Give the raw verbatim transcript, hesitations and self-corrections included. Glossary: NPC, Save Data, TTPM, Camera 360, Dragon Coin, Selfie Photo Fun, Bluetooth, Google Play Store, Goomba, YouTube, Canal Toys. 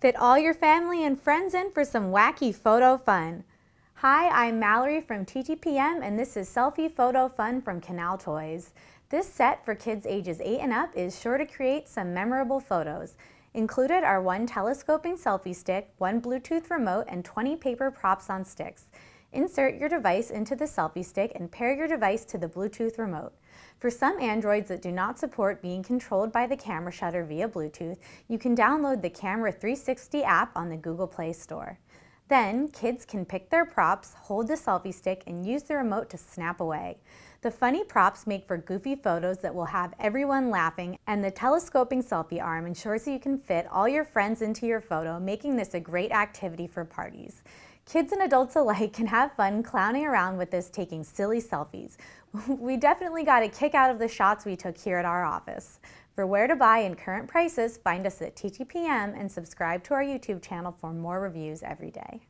Fit all your family and friends in for some wacky photo fun. Hi, I'm Mallory from T T P M and this is Selfie Photo Fun from Canal Toys. This set for kids ages eight and up is sure to create some memorable photos. Included are one telescoping selfie stick, one Bluetooth remote, and twenty paper props on sticks. Insert your device into the selfie stick and pair your device to the Bluetooth remote. For some Androids that do not support being controlled by the camera shutter via Bluetooth, you can download the Camera three sixty app on the Google Play Store. Then, kids can pick their props, hold the selfie stick, and use the remote to snap away. The funny props make for goofy photos that will have everyone laughing, and the telescoping selfie arm ensures you can fit all your friends into your photo, making this a great activity for parties. Kids and adults alike can have fun clowning around with this, taking silly selfies. We definitely got a kick out of the shots we took here at our office. For where to buy and current prices, find us at T T P M and subscribe to our YouTube channel for more reviews every day.